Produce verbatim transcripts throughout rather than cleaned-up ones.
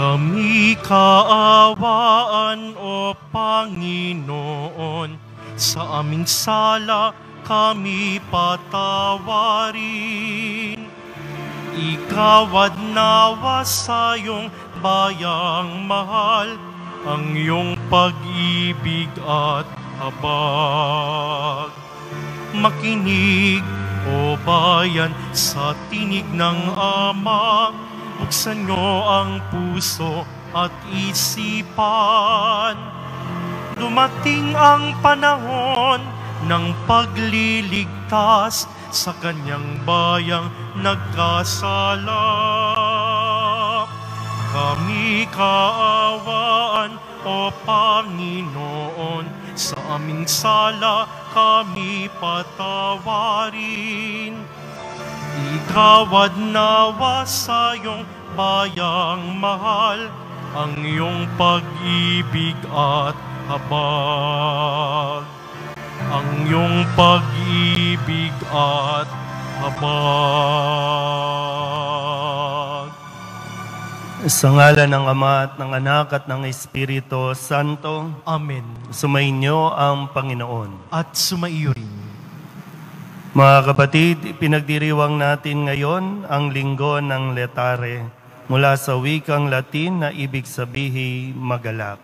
Kami kaawaan, O Panginoon, sa aming sala kami patawarin. Ikaw at nawa sa iyong bayang mahal, ang iyong pag-ibig at habag. Makinig, O bayan, sa tinig ng Ama, buksan niyo ang puso at isipan. Dumating ang panahon ng pagliligtas sa kanyang bayang nagkasala. Kami kaawaan, O Panginoon, sa aming sala kami patawarin. Ikawad nawa sa iyong bayang mahal, ang iyong pag-ibig at habag. Ang iyong pag-ibig at habag. Sa ngalan ng Ama at ng Anak at ng Espiritu Santo. Amen. Sumainyo ang Panginoon. At sumaiyo rin. Mga kapatid, pinagdiriwang natin ngayon ang linggo ng Letare mula sa wikang Latin na ibig sabihin magalak.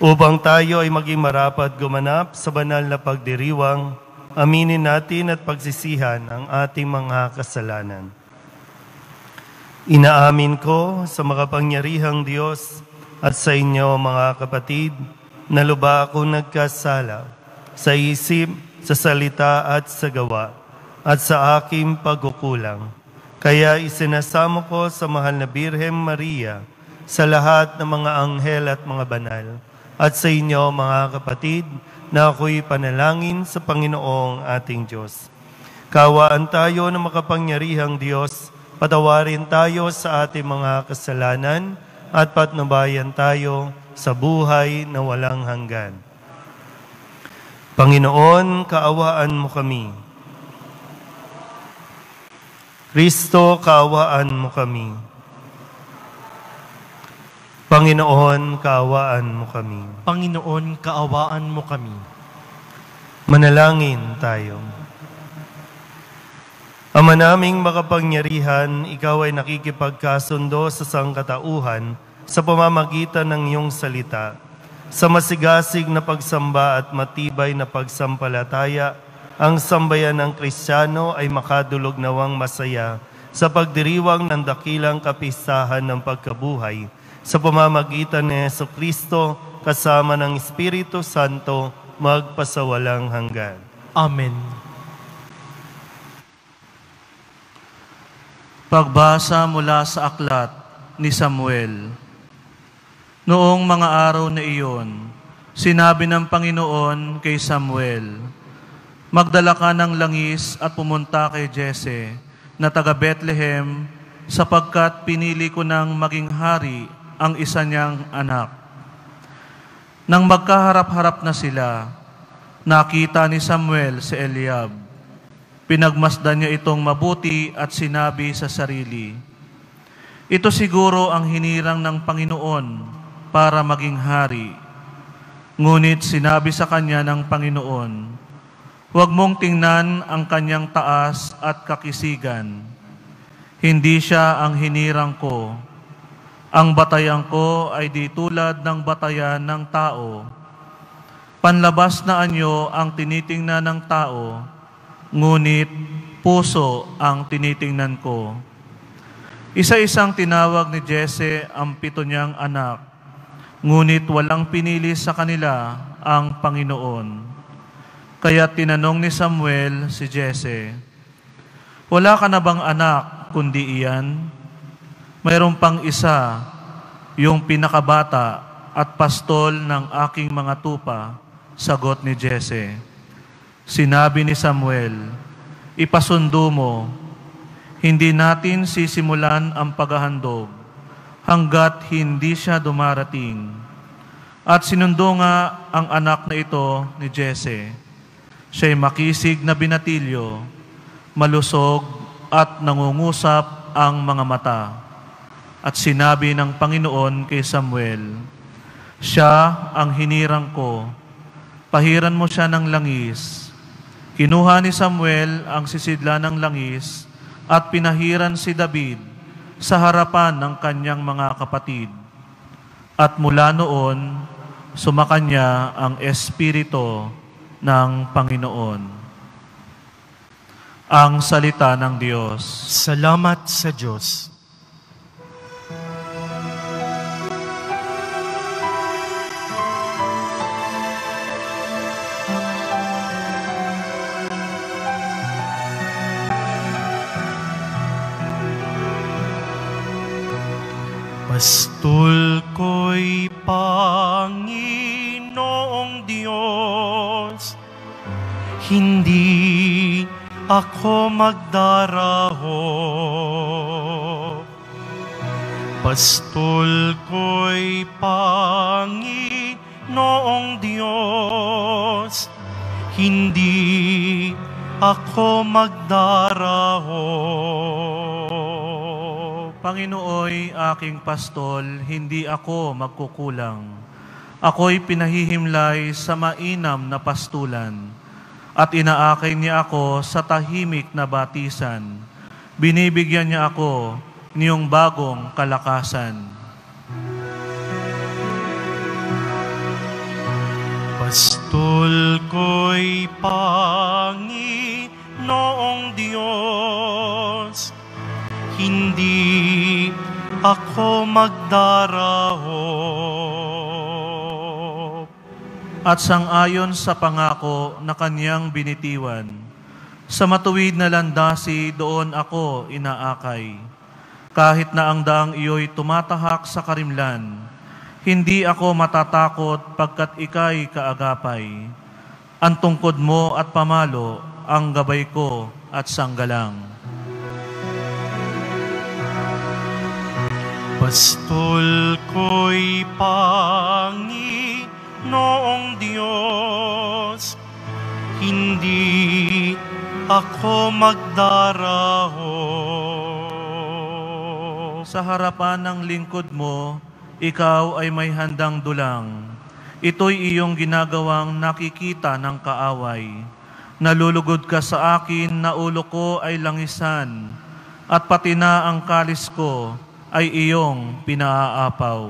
Upang tayo ay maging marapat gumanap sa banal na pagdiriwang, aminin natin at pagsisihan ang ating mga kasalanan. Inaamin ko sa makapangyarihang Diyos at sa inyo mga kapatid na lubha akong nagkasala sa isip, sa salita at sa gawa, at sa aking pagkukulang. Kaya isinasamo ko sa mahal na Birhen Maria, sa lahat ng mga anghel at mga banal, at sa inyo mga kapatid, na ako'y panalangin sa Panginoong ating Diyos. Kaawaan tayo ng makapangyarihang Diyos, patawarin tayo sa ating mga kasalanan, at patnubayan tayo sa buhay na walang hanggan. Panginoon, kaawaan mo kami. Kristo, kaawaan mo kami. Panginoon, kaawaan mo kami. Panginoon, kaawaan mo kami. Manalangin tayo. Ama naming makapangyarihan, ikaw ay nakikipagkasundo sa sangkatauhan sa pamamagitan ng iyong salita. Sa masigasig na pagsamba at matibay na pagsampalataya, ang sambayan ng Kristiyano ay makadulog nawang masaya sa pagdiriwang ng dakilang kapistahan ng pagkabuhay sa pamamagitan ni Jesucristo kasama ng Espiritu Santo magpasawalang hanggan. Amen. Pagbasa mula sa aklat ni Samuel. Noong mga araw na iyon, sinabi ng Panginoon kay Samuel, "Magdala ka ng langis at pumunta kay Jesse na taga Bethlehem, sapagkat pinili ko ng maging hari ang isa niyang anak." Nang magkaharap-harap na sila, nakita ni Samuel si Eliab. Pinagmasdan niya itong mabuti at sinabi sa sarili, "Ito siguro ang hinirang ng Panginoon para maging hari." Ngunit sinabi sa kanya ng Panginoon, "Huwag mong tingnan ang kanyang taas at kakisigan. Hindi siya ang hinirang ko. Ang batayan ko ay di tulad ng batayan ng tao. Panlabas na anyo ang tinitingnan ng tao, ngunit puso ang tinitingnan ko." Isa-isang tinawag ni Jesse ang pito niyang anak, ngunit walang pinili sa kanila ang Panginoon. Kaya tinanong ni Samuel si Jesse, "Wala ka na bang anak kundi iyan? Mayroon pang isa, yung pinakabata at pastol ng aking mga tupa," sagot ni Jesse. Sinabi ni Samuel, "Ipasundo mo, hindi natin sisimulan ang paghahandog hanggat hindi siya dumarating." At sinundo nga ang anak na ito ni Jesse. Siya'y makisig na binatilyo, malusog at nangungusap ang mga mata. At sinabi ng Panginoon kay Samuel, siya ang hinirang ko, pahiran mo siya ng langis. Kinuha ni Samuel ang sisidla ng langis at pinahiran si David sa harapan ng kanyang mga kapatid. At mula noon, sumakanya ang Espiritu ng Panginoon. Ang salita ng Diyos. Salamat sa Diyos. Pastol ko'y Panginoong Diyos, hindi ako magdaraho. Pastol ko'y Panginoong Diyos, hindi ako magdaraho. Panginooy, aking pastol, hindi ako magkukulang. Ako'y pinahihimlay sa mainam na pastulan, at inaakay niya ako sa tahimik na batisan. Binibigyan niya ako niyong bagong kalakasan. Pastol ko'y Panginoong Diyos, hindi ako magdaraho. At sangayon sa pangako na kanyang binitiwan, sa matuwid na landasi doon ako inaakay. Kahit na ang daang iyo'y tumatahak sa karimlan, hindi ako matatakot pagkat ika'y kaagapay. Ang tungkod mo at pamalo ang gabay ko at sanggalang. Pastol ko'y Panginoong Diyos, hindi ako magdaraho. Sa harapan ng lingkod mo, ikaw ay may handang dulang. Ito'y iyong ginagawang nakikita ng kaaway. Nalulugod ka sa akin na ulo ko ay langisan, at pati na ang kalis ko ay iyong pinaapaw.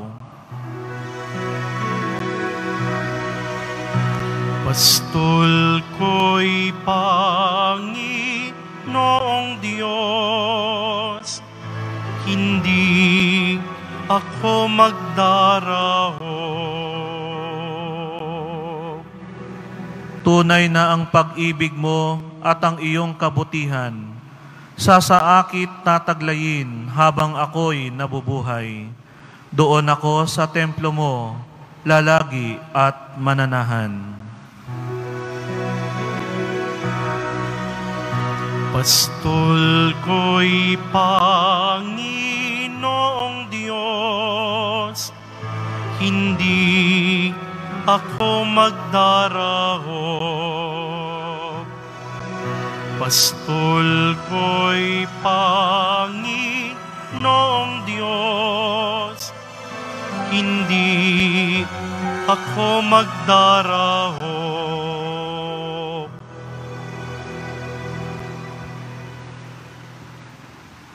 Pastol ko'y Panginoong Diyos, hindi ako magdaraho. Tunay na ang pag-ibig mo at ang iyong kabutihan, sasaakit tataglayin habang ako'y nabubuhay. Doon ako sa templo mo, lalagi at mananahan. Pastol ko'y Panginoong Diyos, hindi ako magdaraho. Pastol ko'y Panginoong Diyos, hindi ako magdaraho.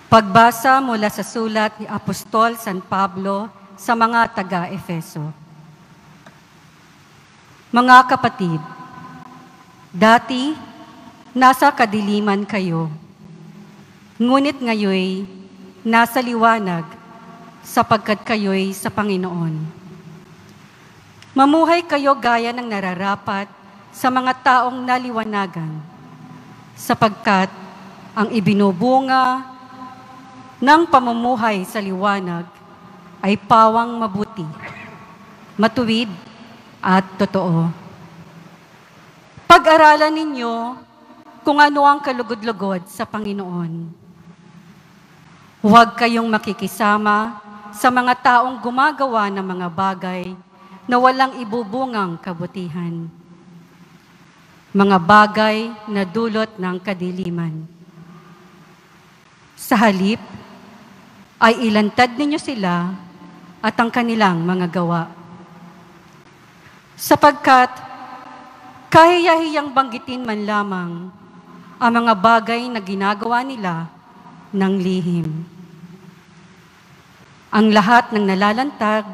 Pagbasa mula sa sulat ni Apostol San Pablo sa mga taga-Efeso. Mga kapatid, dati nasa kadiliman kayo, ngunit ngayoy nasa liwanag, sapagkat kayo'y sa Panginoon. Mamuhay kayo gaya ng nararapat sa mga taong naliwanagan, sapagkat ang ibinubunga ng pamumuhay sa liwanag ay pawang mabuti, matuwid at totoo. Pag-aralan ninyo kung ano ang kalugod-lugod sa Panginoon. Huwag kayong makikisama sa mga taong gumagawa ng mga bagay na walang ibubungang kabutihan, mga bagay na dulot ng kadiliman. Sa halip, ay ilantad ninyo sila at ang kanilang mga gawa. Sapagkat kahiyahiyang banggitin man lamang ang mga bagay na ginagawa nila ng lihim. Ang lahat ng nalalantag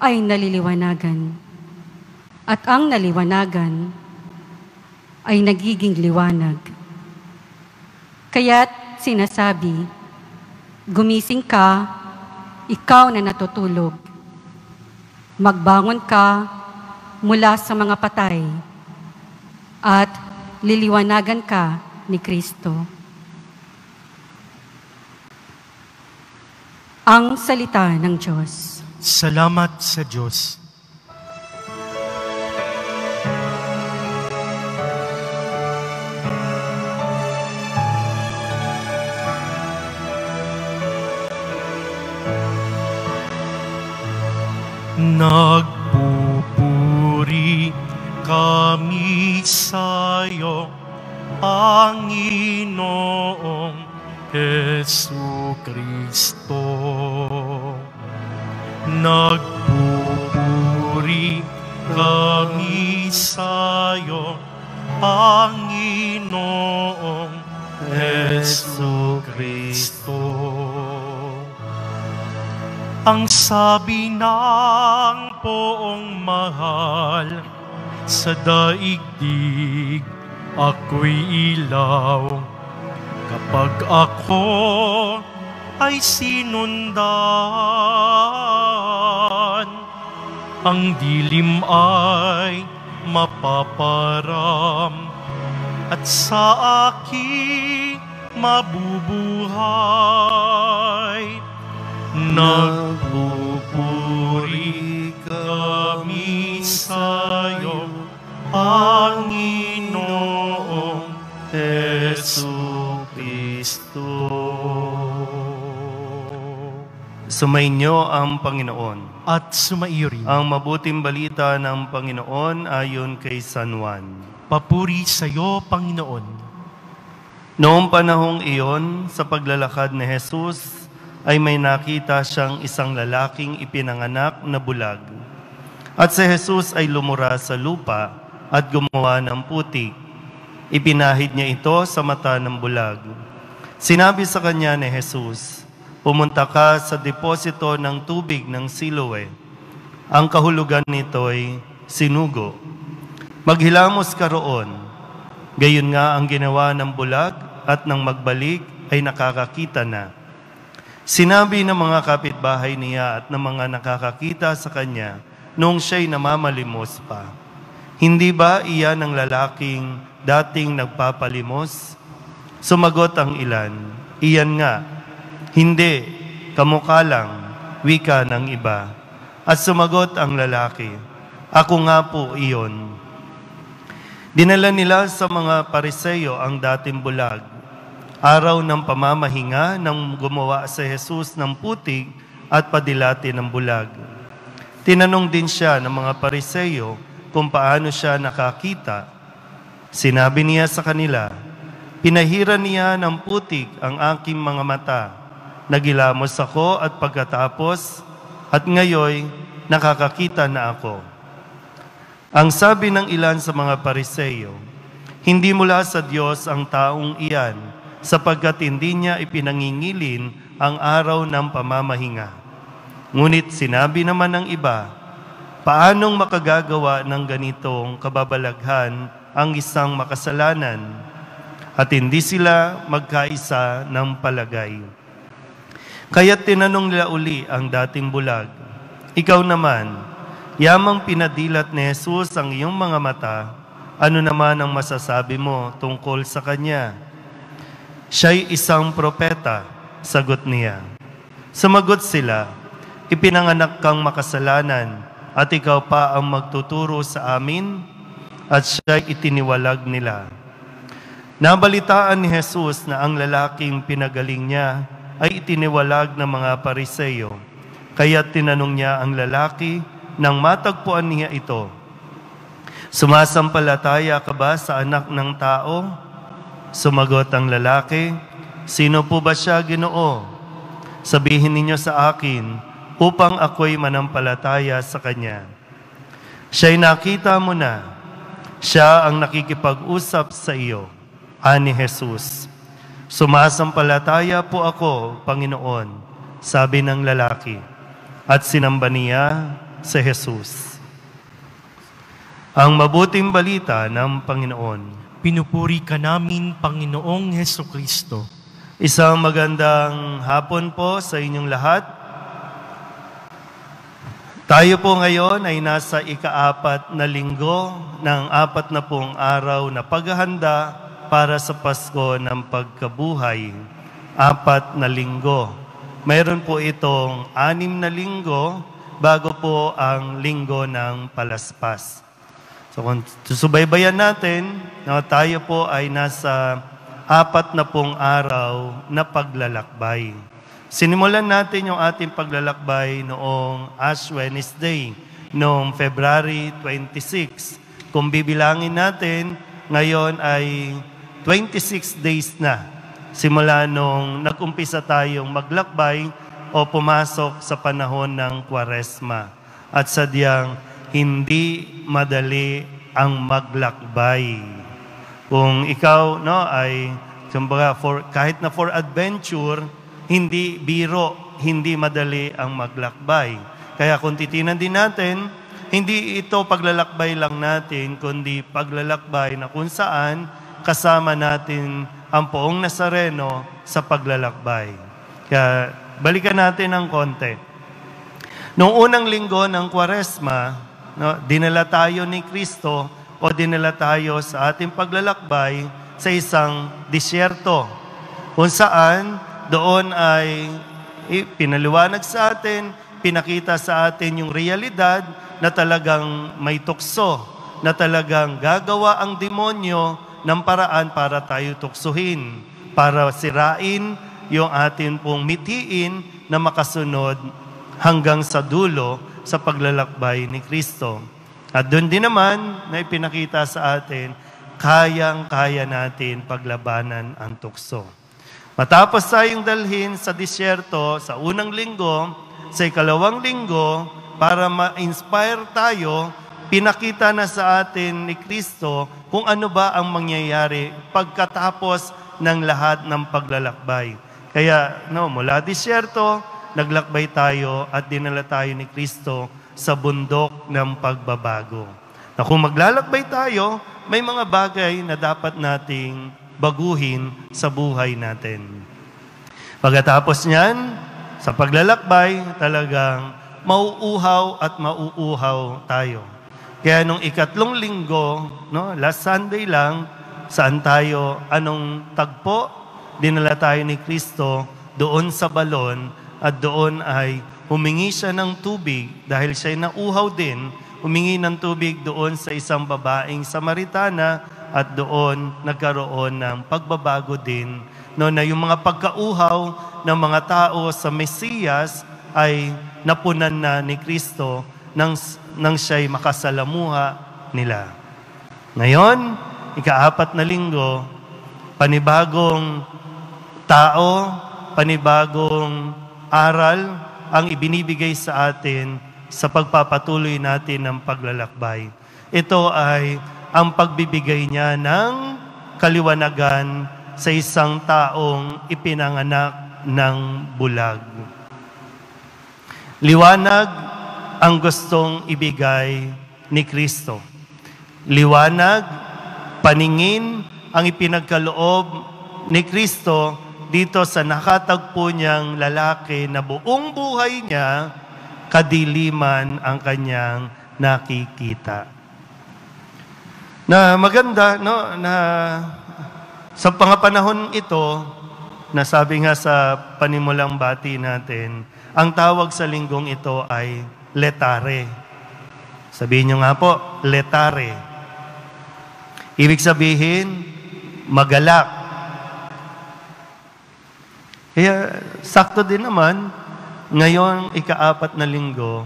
ay naliliwanagan, at ang naliwanagan ay nagiging liwanag. Kaya't sinasabi, gumising ka, ikaw na natutulog. Magbangon ka mula sa mga patay at liliwanagan ka ni Kristo. Ang salita ng Diyos. Salamat sa Diyos. Nagpupuri kami sa iyo, Panginoong Jesucristo. Nagpupuri kami sa iyo, Panginoong Jesucristo. Ang sabi ng Poong Mahal, sa daigdig ako'y ilaw, kapag ako ay sinundan, ang dilim ay mapaparam, at sa akin mabubuhay. Nagpupuri kami sa'yo, Panginoong Jesucristo. Sumainyo ang Panginoon at sumaiyo rin ang mabuting balita ng Panginoon ayon kay San Juan. Papuri sa'yo, Panginoon. Noong panahong iyon, sa paglalakad ni Jesus, ay may nakita siyang isang lalaking ipinanganak na bulag. At si Jesus ay lumura sa lupa at gumawa ng putik. Ipinahid niya ito sa mata ng bulag. Sinabi sa kanya ni Jesus, pumunta ka sa deposito ng tubig ng Siloe. Ang kahulugan nito'y sinugo. Maghilamos ka roon. Gayon nga ang ginawa ng bulag at nang magbalik ay nakakakita na. Sinabi ng mga kapitbahay niya at ng mga nakakakita sa kanya noong siya'y namamalimos pa, hindi ba iyan ang lalaking dating nagpapalimos? Sumagot ang ilan, iyan nga, hindi, kamukha lang, wika ng iba. At sumagot ang lalaki, ako nga po iyon. Dinala nila sa mga Pariseo ang dating bulag. Araw ng pamamahinga nang gumawa si Jesus ng putik at padilati ng bulag. Tinanong din siya ng mga Pariseo kung paano siya nakakita. Sinabi niya sa kanila, pinahiran niya ng putik ang aking mga mata. Nagilamos ako at pagkatapos, at ngayoy nakakakita na ako. Ang sabi ng ilan sa mga Pariseo, hindi mula sa Diyos ang taong iyan, sapagkat hindi niya ipinangingilin ang araw ng pamamahinga. Ngunit sinabi naman ng iba, paanong makagagawa ng ganitong kababalaghan ang isang makasalanan? At hindi sila magkaisa ng palagay. Kaya tinanong nila uli ang dating bulag, ikaw naman, yamang pinadilat ni Jesus ang iyong mga mata, ano naman ang masasabi mo tungkol sa kanya? Siya'y isang propeta, sagot niya. Sumagot sila, ipinanganak kang makasalanan at ikaw pa ang magtuturo sa amin? At siya'y itiniwalag nila. Nabalitaan ni Jesus na ang lalaking pinagaling niya ay itiniwalag ng mga Pariseo. Kaya tinanong niya ang lalaki nang matagpuan niya ito, sumasampalataya ka ba sa anak ng tao? Sumagot ang lalaki, sino po ba siya, Ginoo? sabihin ninyo sa akin upang ako'y manampalataya sa Kanya. Siya'y nakita mo na. Siya ang nakikipag-usap sa iyo, ani Jesus. Sumasampalataya po ako, Panginoon, sabi ng lalaki. At sinamba niya si Jesus. Ang mabuting balita ng Panginoon. Pinupuri ka namin, Panginoong Jesucristo. Isang magandang hapon po sa inyong lahat. Tayo po ngayon ay nasa ikaapat na linggo ng apat na pong araw na paghahanda para sa Pasko ng Pagkabuhay. Apat na linggo. Mayroon po itong anim na linggo bago po ang linggo ng Palaspas. So kung susubaybayan natin, no, tayo po ay nasa apat na pong araw na paglalakbay. Sinimulan natin yung ating paglalakbay noong Ash Wednesday, noong February twenty-six. Kung bibilangin natin, ngayon ay twenty-six days na simula nung nag-umpisa tayong maglakbay o pumasok sa panahon ng Kwaresma. At sadyang hindi madali ang maglakbay. Kung ikaw no, ay kumbaga, for, kahit na for adventure, hindi biro, hindi madali ang maglakbay. Kaya kung titinan din natin, hindi ito paglalakbay lang natin, kundi paglalakbay na kung saan kasama natin ang Poong Nazareno sa paglalakbay. Kaya balikan natin ang konti. Noong unang linggo ng Kwaresma, no, dinala tayo ni Kristo o dinala tayo sa ating paglalakbay sa isang disyerto kung saan doon ay pinaliwanag sa atin, pinakita sa atin yung realidad na talagang may tukso, na talagang gagawa ang demonyo ng paraan para tayo tuksuhin, para sirain yung atin pong mithiin na makasunod hanggang sa dulo sa paglalakbay ni Kristo. At doon din naman na ipinakita sa atin, kayang-kaya natin paglabanan ang tukso. Matapos tayong dalhin sa disyerto sa unang linggo, sa ikalawang linggo, para ma-inspire tayo, pinakita na sa atin ni Kristo kung ano ba ang mangyayari pagkatapos ng lahat ng paglalakbay. Kaya no, mula disyerto, naglakbay tayo at dinala tayo ni Kristo sa bundok ng pagbabago. Na kung maglalakbay tayo, may mga bagay na dapat nating baguhin sa buhay natin. Pagkatapos niyan, sa paglalakbay, talagang mauuhaw at mauuhaw tayo. Kaya nung ikatlong linggo, no, last Sunday lang, saan tayo, anong tagpo? Dinala tayo ni Kristo doon sa balon at doon ay humingi siya ng tubig dahil siya'y nauuhaw din, humingi ng tubig doon sa isang babaeng Samaritana. At doon nagkaroon ng pagbabago din no, na yung mga pagkauhaw ng mga tao sa Mesiyas ay napunan na ni Kristo nang, nang siya'y makasalamuha nila. Ngayon, ikaapat na linggo, panibagong tao, panibagong aral ang ibinibigay sa atin sa pagpapatuloy natin ng paglalakbay. Ito ay ang pagbibigay niya ng kaliwanagan sa isang taong ipinanganak ng bulag. Liwanag ang gustong ibigay ni Kristo. Liwanag, paningin ang ipinagkaloob ni Kristo dito sa nakatagpo niyang lalaki na buong buhay niya, kadiliman ang kanyang nakikita. Na maganda, no, na sa pangapanahon ito, nasabi nga sa panimulang bati natin, ang tawag sa linggong ito ay letare. Sabihin nyo nga po, letare. Ibig sabihin, magalak. Kaya sakto din naman, ngayon ikaapat na linggo,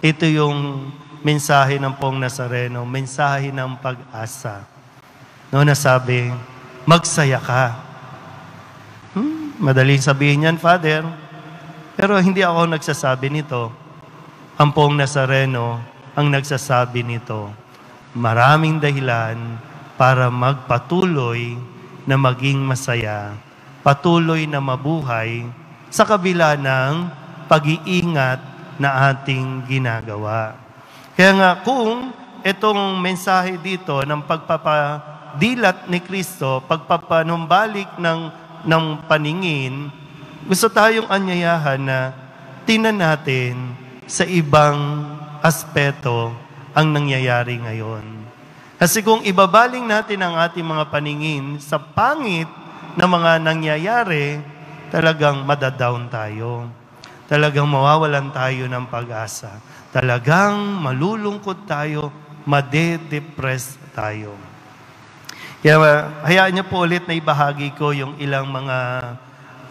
ito yung mensahe ng Poong Nazareno, mensahe ng pag-asa. No, nasabi, magsaya ka. Hmm, madaling sabihin yan, Father. Pero hindi ako nagsasabi nito. Ang Poong Nazareno ang nagsasabi nito. Maraming dahilan para magpatuloy na maging masaya, patuloy na mabuhay sa kabila ng pag-iingat na ating ginagawa. Kaya nga kung itong mensahe dito ng pagpapadilat ni Kristo, pagpapanumbalik ng, ng paningin, gusto tayong anyayahan na tingnan natin sa ibang aspeto ang nangyayari ngayon. Kasi kung ibabaling natin ang ating mga paningin sa pangit na mga nangyayari, talagang madadown tayo. Talagang mawawalan tayo ng pag-asa. Talagang malulungkot tayo, madedepress tayo. Kaya hayaan niyo po ulit na ibahagi ko yung ilang mga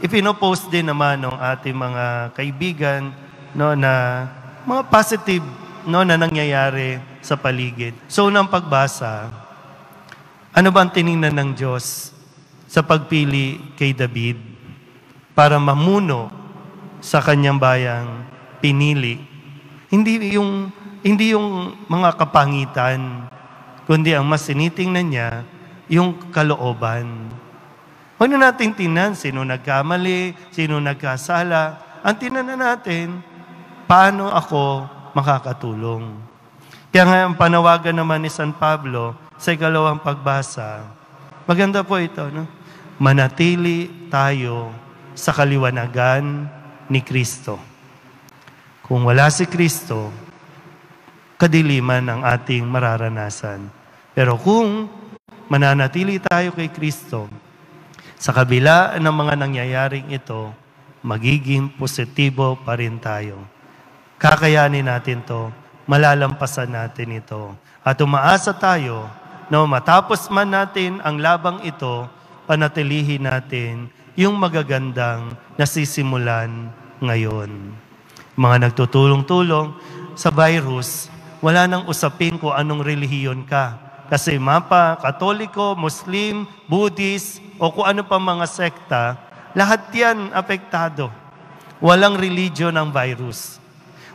ipinopost din naman ng ating mga kaibigan, no, na mga positive, no, na nangyayari sa paligid. So, nang pagbasa, ano ba ang tiningnan ng Diyos sa pagpili kay David para mamuno sa kanyang bayang pinili? Hindi yung, hindi yung mga kapangitan, kundi ang mas tinitingnan niya, yung kalooban. Ano natin tingnan? Sino nagkamali? Sino nagkasala? Ang tingnan natin, paano ako makakatulong? Kaya nga ang panawagan naman ni San Pablo sa ikalawang pagbasa, maganda po ito, no? Manatili tayo sa kaliwanagan ni Kristo. Kung wala si Kristo, kadiliman ang ating mararanasan. Pero kung mananatili tayo kay Kristo, sa kabila ng mga nangyayaring ito, magiging positibo pa rin tayo. Kakayanin natin to, malalampasan natin ito. At umaasa tayo na no, matapos man natin ang labang ito, panatilihin natin yung magagandang nasisimulan ngayon. Mga nagtutulong-tulong sa virus, wala nang usapin kung anong relihiyon ka. Kasi mapa, Katoliko, Muslim, Buddhist, o kung ano pa mga sekta, lahat yan apektado. Walang religion ang virus.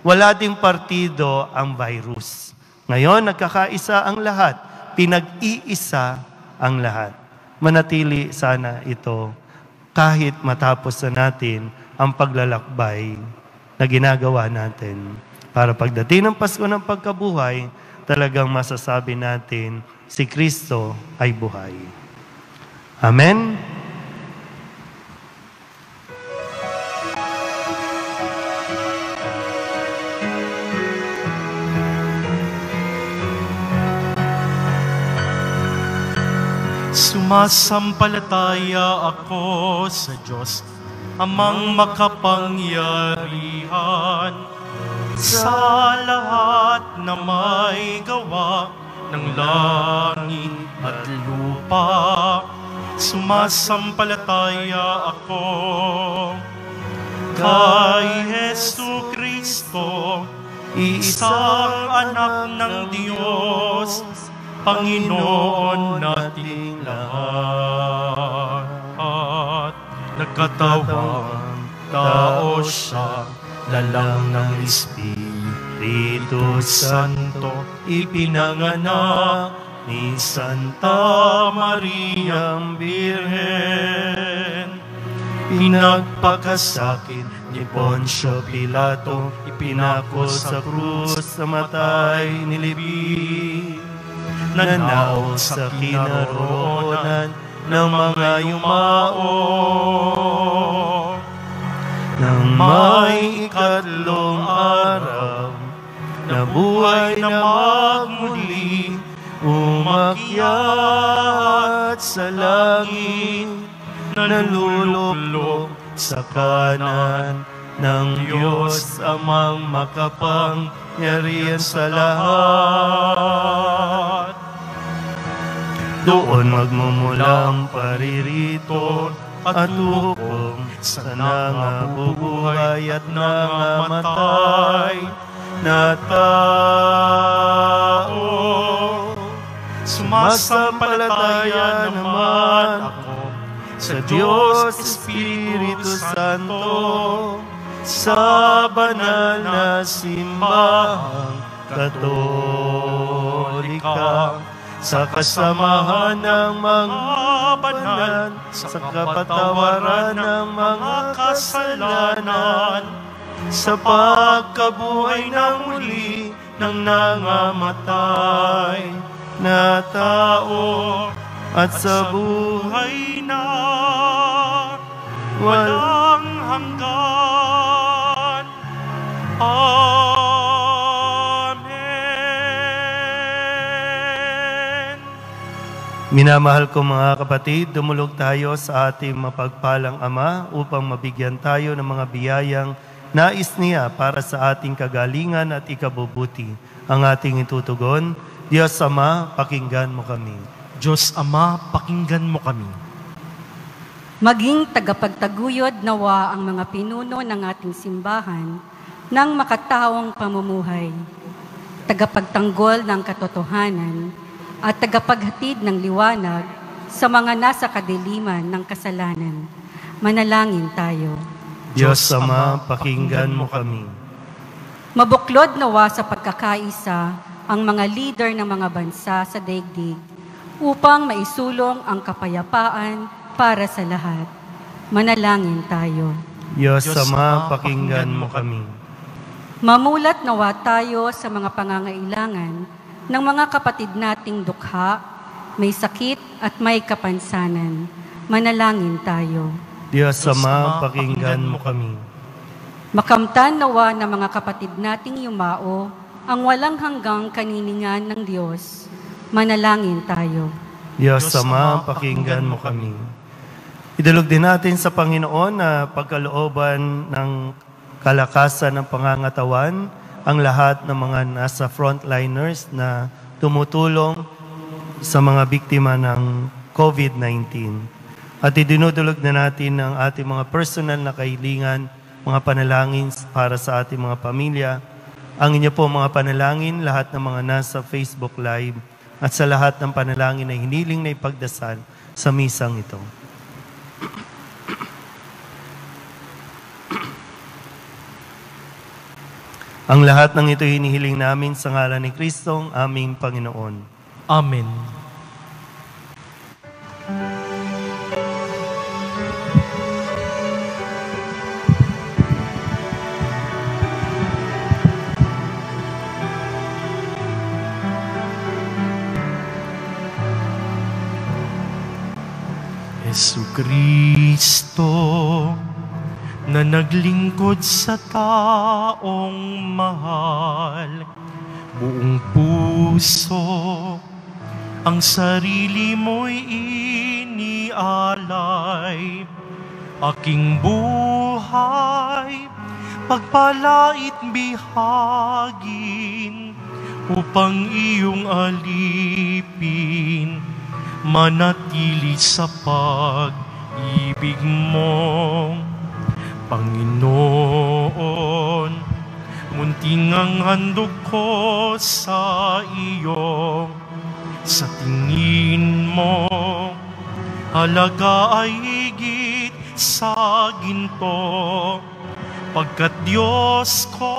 Wala ding partido ang virus. Ngayon, nagkakaisa ang lahat. Pinag-iisa ang lahat. Manatili sana ito kahit matapos na natin ang paglalakbay na ginagawa natin. Para pagdating ng Pasko ng Pagkabuhay, talagang masasabi natin, si Kristo ay buhay. Amen? Sumasampalataya ako sa Diyos, amang makapangyarihan, sa lahat na may gawa ng langit at lupa. Sumasampalataya ako kay Hesu Kristo, isang anak ng Diyos, Panginoon nating lahat. Nagkatawang tao siya, lalang ng Espiritu Santo, ipinanganak ni Santa Maria Birhen. Pinagpakasakit ni Poncio Pilato, ipinako sa krus, namatay, nilibing, nanaw sa kinaroonan ng mga yumao. Nang may ikatlong araw, nabuhay na magmuli, umakyat sa langit, nalulublog sa kanan ng Diyos Amang makapangyarihan sa lahat. Doon magmumulang paririto at hukom sa nangabubuhay at nangamatay na tao. Sumasampalataya naman ako sa Diyos Espiritu Santo, sa banal na simbahang Katolika, sa kasamahan ng mga banal, sa kapatawaran ng mga kasalanan, sa pagkabuhay ng muli ng nangamatay na tao, at sa buhay na walang hanggan. Amen. Minamahal ko mga kapatid, dumulog tayo sa ating mapagpalang Ama upang mabigyan tayo ng mga biyayang nais niya para sa ating kagalingan at ikabubuti. Ang ating itutugon, Diyos Ama, pakinggan mo kami. Diyos Ama, pakinggan mo kami. Maging tagapagtaguyod nawa ang mga pinuno ng ating simbahan ng makatawang pamumuhay, tagapagtanggol ng katotohanan at tagapaghatid ng liwanag sa mga nasa kadiliman ng kasalanan. Manalangin tayo. Diyos Ama, pakinggan mo kami. Mabuklod nawa sa pagkakaisa ang mga leader ng mga bansa sa daigdig upang maisulong ang kapayapaan para sa lahat. Manalangin tayo. Diyos Ama, pakinggan mo kami. Mamulat nawa tayo sa mga pangangailangan ng mga kapatid nating dukha, may sakit at may kapansanan. Manalangin tayo. Diyos Ama, pakinggan mo kami. Makamtan nawa ng mga kapatid nating yumao ang walang hanggang kaniningan ng Diyos. Manalangin tayo. Diyos Ama, pakinggan mo kami. Idulog din natin sa Panginoon na pagkalooban ng kalakasan ng pangangatawan ang lahat ng mga nasa frontliners na tumutulong sa mga biktima ng COVID nineteen. At idinudulog na natin ang ating mga personal na kahilingan, mga panalangin para sa ating mga pamilya. Ang inyo po mga panalangin, lahat ng mga nasa Facebook Live at sa lahat ng panalangin na hiniling na ipagdasal sa misang ito. Ang lahat ng ito hinihiling namin sa ngalan ni Kristong aming Panginoon. Amen. Jesucristo na naglingkod sa taong mahal, buong puso ang sarili mo'y inialay. Aking buhay pagpalait bihagin upang iyong alipin, manatili sa pag-ibig mo. Panginoon, munting ang handog ko sa iyo, sa tingin mo halaga ay higit sa ginto, pagkat Diyos ko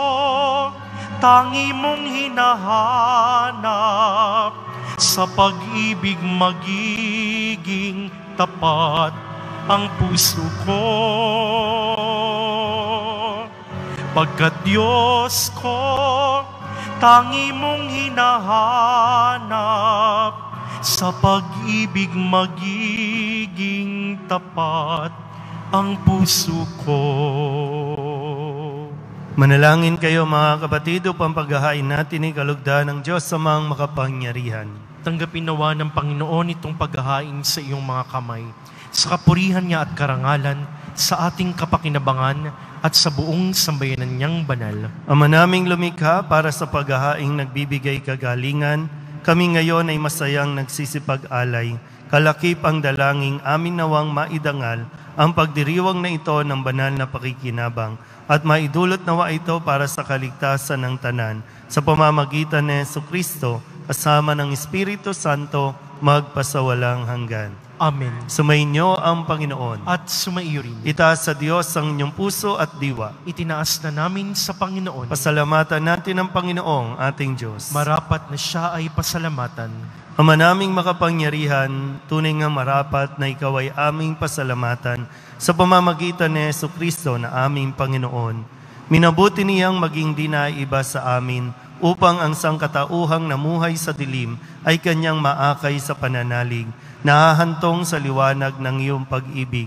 tangi mong hinahanap, sa pag-ibig magiging tapat ang puso ko, pagkat Diyos ko tangi mong hinahanap, sa pag-ibig magiging tapat ang puso ko. Manalangin kayo mga kapatid upang paghahain natin ang kalugdan ng Diyos sa mga makapangyarihan. Tanggapin nawa ng Panginoon itong paghahain sa iyong mga kamay, sa kapurihan niya at karangalan, sa ating kapakinabangan at sa buong sambayanan niyang banal. Ama naming lumikha, para sa paghahaing nagbibigay kagalingan, kami ngayon ay masayang nagsisipag-alay. Kalakip ang dalangin amin nawang maidangal ang pagdiriwang na ito ng banal na pakikinabang at maidulot nawa ito para sa kaligtasan ng tanan. Sa pamamagitan ni Jesu Kristo, kasama ng Espiritu Santo, magpasawalang hanggan. Amen. Sumainyo ang Panginoon. At sumaiyo rin. Itaas sa Diyos ang inyong puso at diwa. Itinaas na namin sa Panginoon. Pasalamatan natin ang Panginoong ating Diyos. Marapat na siya ay pasalamatan. Ama naming makapangyarihan, tunay nga marapat na ikaw ay aming pasalamatan sa pamamagitan ni Jesucristo na aming Panginoon. Minabuti niyang maging dinaiba sa amin upang ang sangkatauhang namuhay sa dilim ay kanyang maakay sa pananalig, nahahantong sa liwanag ng iyong pag-ibig.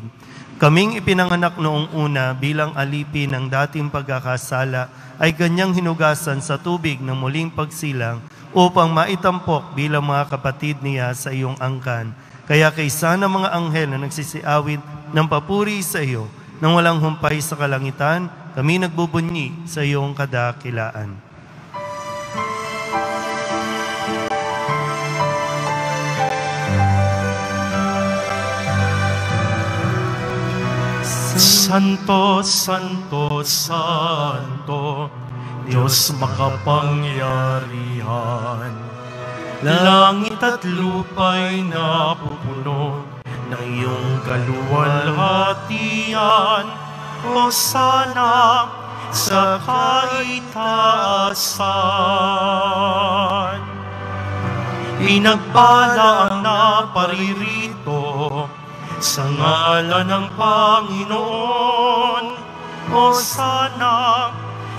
Kaming ipinanganak noong una bilang alipin ng dating pagkakasala ay kanyang hinugasan sa tubig ng muling pagsilang upang maitampok bilang mga kapatid niya sa iyong angkan. Kaya kaysa ng mga anghel na nagsisiawit ng papuri sa iyo, nang walang humpay sa kalangitan, kami nagbubunyi sa iyong kadakilaan. Santo, Santo, Santo, Diyos makapangyarihan. Langit at lupa'y napupuno ng iyong kaluwalhatian. Hosana sa kaitaasan. Pinagpala ang naparirito sa ngalan ng Panginoon, Hosana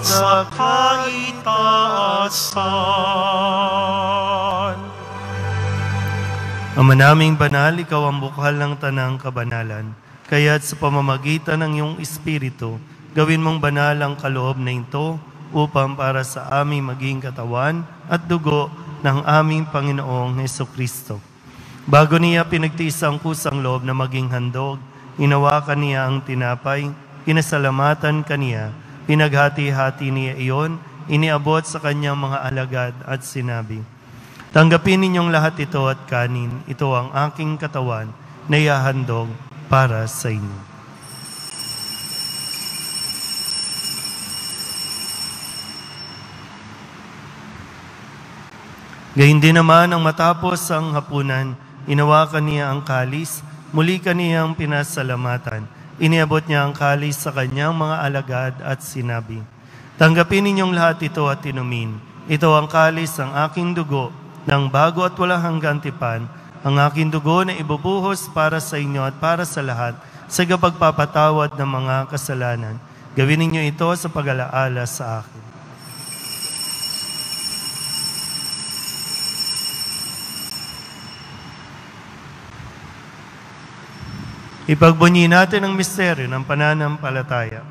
sa kaitaasan. Ama naming banal, ikaw ang bukal ng tanang kabanalan. Kaya't sa pamamagitan ng iyong Espiritu, gawin mong banal ang kaloob na ito upang para sa aming maging katawan at dugo ng aming Panginoong Jesucristo. Bago niya pinagtiis ang kusang loob na maging handog, inawakan niya ang tinapay, kinasalamatan kaniya, pinaghati-hati niya iyon, iniabot sa kanyang mga alagad at sinabi, "Tanggapin ninyong lahat ito at kanin, ito ang aking katawan na ihahandog para sa inyo." Gayun din naman ang matapos ang hapunan, inawakan niya ang kalis, muli kaniyang pinasalamatan. Iniabot niya ang kalis sa kanyang mga alagad at sinabi, "Tanggapin ninyong lahat ito at inumin. Ito ang kalis ng aking dugo, ng bago at walang hanggang tipan, ang aking dugo na ibubuhos para sa inyo at para sa lahat sa pagpapatawad ng mga kasalanan. Gawin ninyo ito sa pag-alaala sa akin." Ipagbunyi natin ang misteryo ng pananampalataya.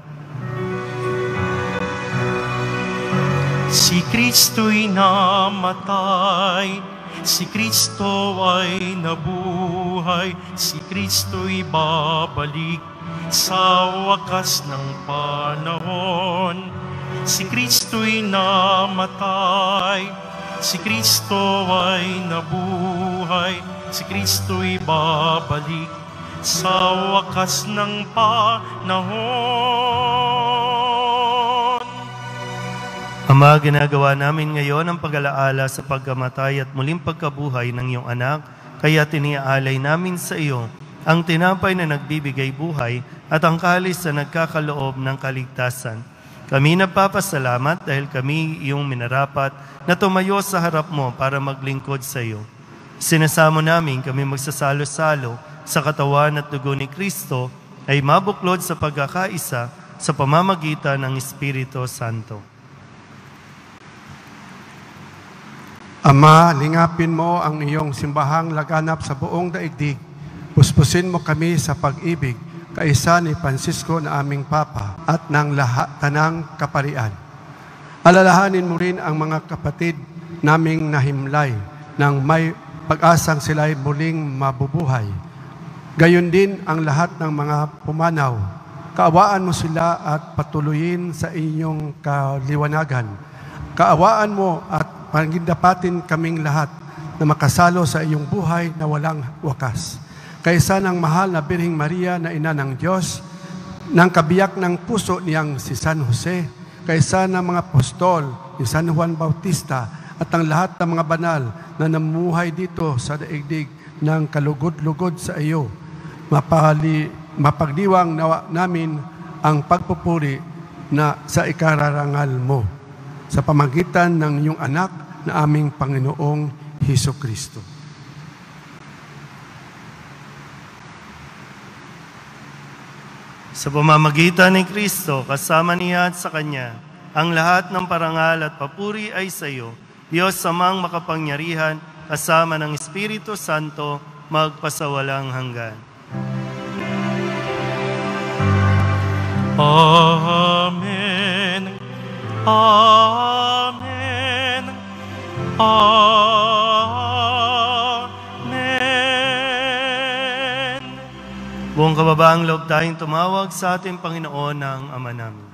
Si Kristo'y namatay, si Kristo ay nabuhay, si Kristo'y babalik sa wakas ng panahon. Si Kristo'y namatay, si Kristo ay nabuhay, si Kristo'y babalik sa wakas ng panahon. Ama, ginagawa namin ngayon ang pag-alaala sa pagkamatay at muling pagkabuhay ng iyong anak, kaya tiniaalay namin sa iyo ang tinapay na nagbibigay buhay at ang kalis na nagkakaloob ng kaligtasan. Kami nagpapasalamat dahil kami iyong minarapat na tumayo sa harap mo para maglingkod sa iyo. Sinasamo namin kami magsasalo-salo sa katawan at dugo ni Kristo ay mabuklod sa pagkakaisa sa pamamagitan ng Espiritu Santo. Ama, lingapin mo ang iyong simbahang laganap sa buong daigdig. Puspusin mo kami sa pag-ibig, kaisa ni Francisco na aming Papa at ng lahat tanang kaparian. Alalahanin mo rin ang mga kapatid naming nahimlay nang may pag-asang sila'y muling mabubuhay. Gayon din ang lahat ng mga pumanaw. Kaawaan mo sila at patuloyin sa inyong kaliwanagan. Kaawaan mo at pagindapatin kaming lahat na makasalo sa iyong buhay na walang wakas. Kaysa ng mahal na Birheng Maria na ina ng Diyos, ng kabiyak ng puso niyang si San Jose, kaysa ng mga apostol ni San Juan Bautista at ang lahat ng mga banal na namuhay dito sa daigdig, ng kalugod-lugod sa iyo. Mapahali, mapagdiwang nawa namin ang pagpupuri na sa ikararangal mo sa pamagitan ng iyong anak na aming Panginoong Hesukristo. Sa pamamagitan ni Kristo, kasama niya at sa Kanya, ang lahat ng parangal at papuri ay sa iyo, Diyos Amang makapangyarihan, kasama ng Espiritu Santo, magpasawalang hanggan. Amen. Amen. Amen. Buong kababaang loob tayong tumawag sa ating Panginoon ng Ama namin.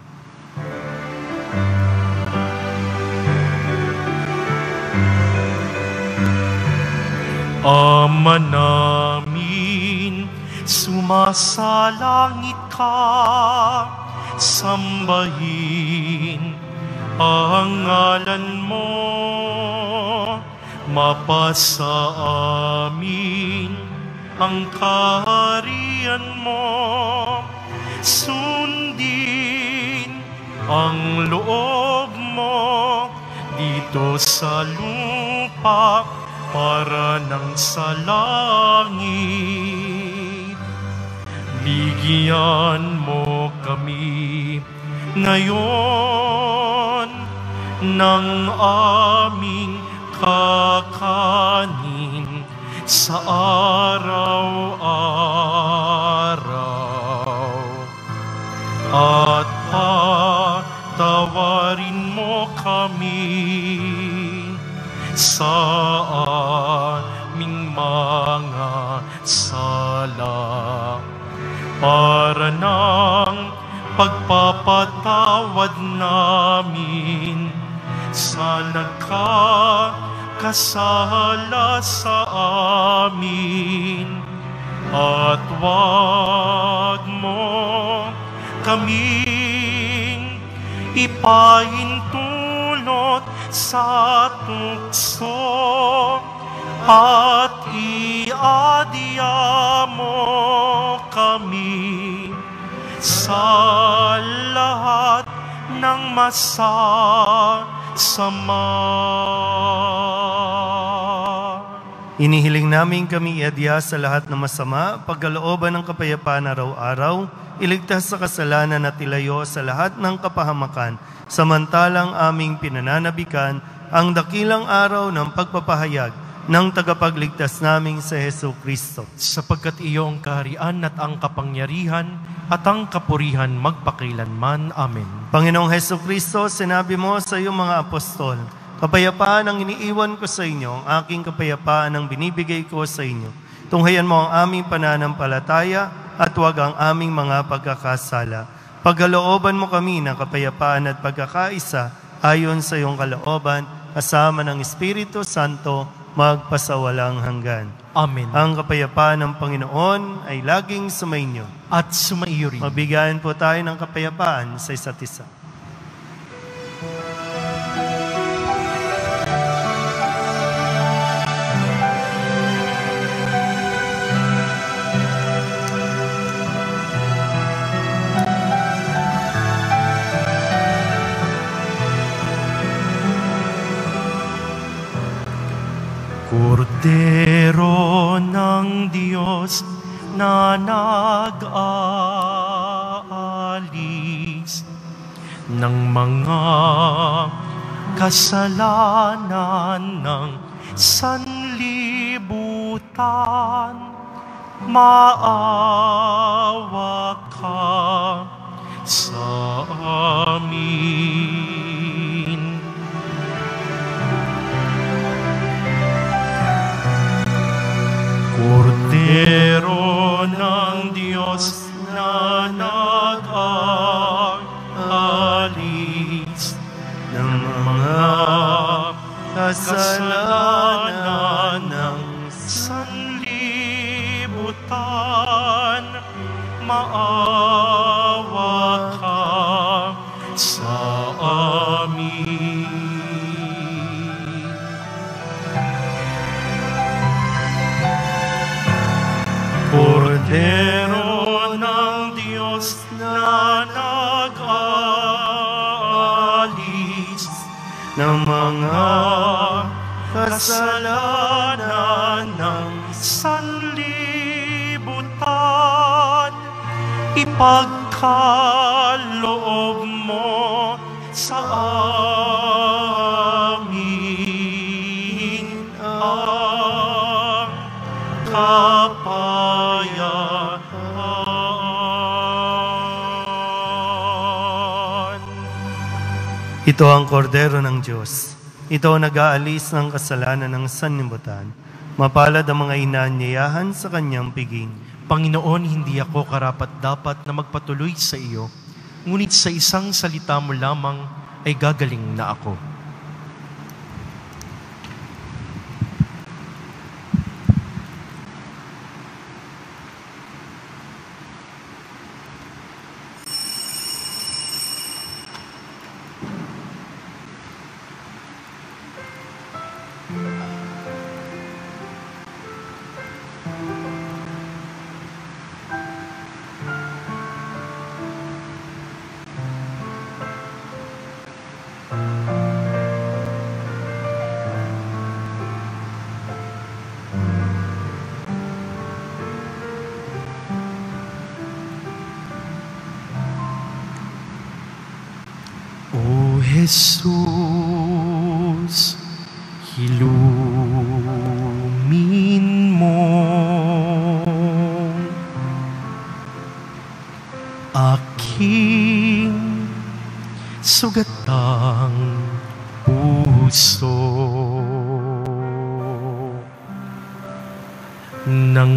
Ama namin, sumasalangit ka, sambahin ang ngalan mo, mapasa amin ang kaharian mo, sundin ang loob mo dito sa lupa para ng sa langit. Bigyan mo kami ngayon ng aming kakanin sa araw-araw, at patawarin mo kami sa aming mga sala, para ng pagpapatawad namin sa nagkakasala sa amin, at wag mo kaming ipahintulot sa tukso, at iadya mo kami sa lahat ng masasama. Inihiling namin kami iadya sa lahat ng masama, pagkalooban ng kapayapaan araw-araw, iligtas sa kasalanan at ilayo sa lahat ng kapahamakan, samantalang aming pinananabikan ang dakilang araw ng pagpapahayag ng tagapagligtas naming sa Hesukristo. Sapagkat iyo ang kaharian at ang kapangyarihan at ang kapurihan magpakilanman. Amen. Panginoong Hesukristo, sinabi mo sa iyong mga apostol, kapayapaan ang iniiwan ko sa inyo, ang aking kapayapaan ang binibigay ko sa inyo. Tunghayan mo ang aming pananampalataya at huwag ang aming mga pagkakasala. Pagkalooban mo kami ng kapayapaan at pagkakaisa ayon sa iyong kalooban, kasama ng Espiritu Santo, magpasawalang hanggan. Amen. Ang kapayapaan ng Panginoon ay laging sumainyo. At sumaiyo rin. Mabigayan po tayo ng kapayapaan sa isa't isa. Kordero ng Diyos na nag-aalis ng mga kasalanan ng sanlibutan, maawa ka sa amin. Kordero ng Diyos na nag-aalis ng mga kasalanan ng sanlibutan, maawa ka sa amin. mga kasalanan ng sanlibutan, ipagkaloob mo sa amin ang kapayapaan. Ito ang Kordero ng Diyos. Ito ang nag-aalis ng kasalanan ng sanlibutan. Mapalad ang mga inaanyayahan sa kanyang piging. Panginoon, hindi ako karapat-dapat na magpatuloy sa iyo, ngunit sa isang salita mo lamang ay gagaling na ako. Jesus, ilumin mo aking sugatang puso ng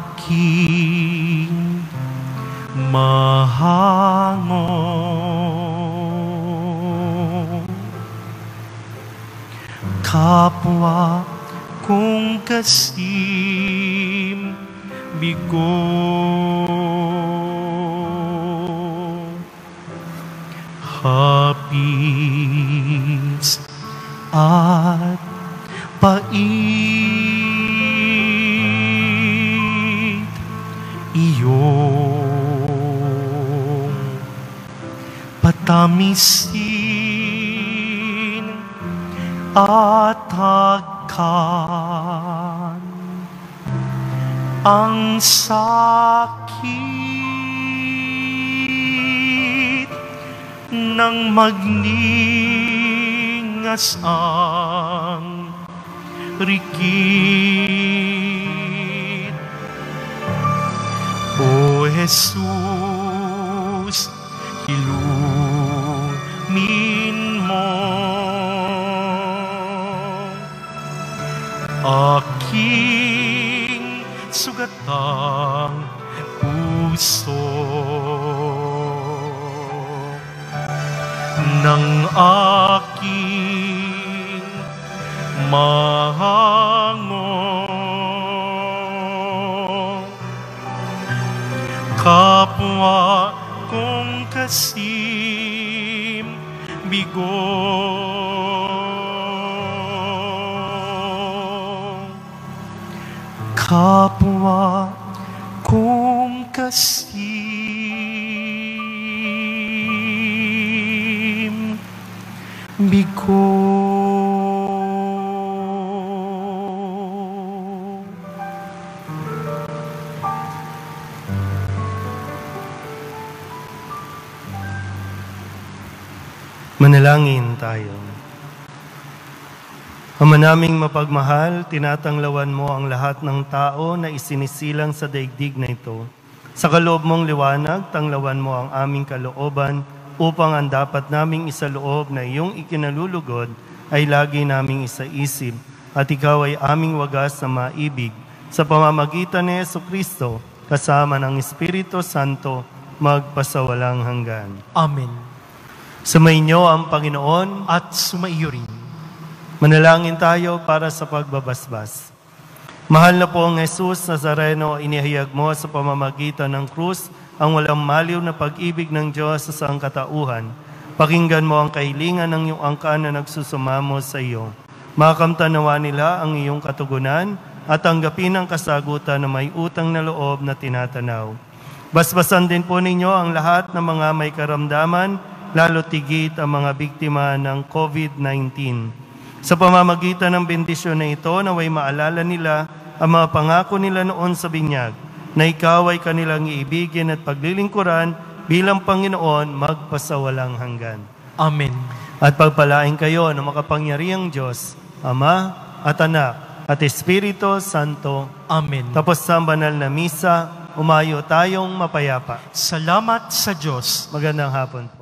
aking mahango. Kapwa kung kasim bigo, hapis at pait iyong patamisin at hagkan ang sakit ng magningas ang rikid. O Jesus, ilumin mo aking sugatang puso ng aking mahango, kapwa kong kasim bigo, kapwa kong kasim bigo. Manalangin tayo. Ama naming mapagmahal, tinatanglawan mo ang lahat ng tao na isinisilang sa daigdig na ito. Sa kaloob mong liwanag, tanglawan mo ang aming kalooban upang ang dapat naming isaloob na iyong ikinalulugod ay lagi naming isaisip at ikaw ay aming wagas na maibig. Sa pamamagitan ni Jesucristo, kasama ng Espiritu Santo, magpasawalang hanggan. Amen. Sumainyo ang Panginoon at sumaiyo rin. Manalangin tayo para sa pagbabasbas. Mahal na poong Jesus Nazareno, inihayag mo sa pamamagitan ng krus ang walang maliw na pag-ibig ng Diyos sa sangkatauhan. Pakinggan mo ang kahilingan ng iyong angkan na nagsusumamo sa iyo. Makamtanawa nila ang iyong katugunan at tanggapin ang kasagutan na may utang na loob na tinatanaw. Basbasan din po ninyo ang lahat ng mga may karamdaman lalo tigit ang mga biktima ng COVID nineteen. Sa pamamagitan ng bendisyon na ito, naway maalala nila ang mga pangako nila noon sa binyag, na ikaw ay kanilang iibigin at paglilingkuran bilang Panginoon magpasawalang hanggan. Amen. At pagpalain kayo ng makapangyarihang Diyos, Ama at Anak at Espiritu Santo. Amen. Tapos sa banal na misa, umayo tayong mapayapa. Salamat sa Diyos. Magandang hapon po.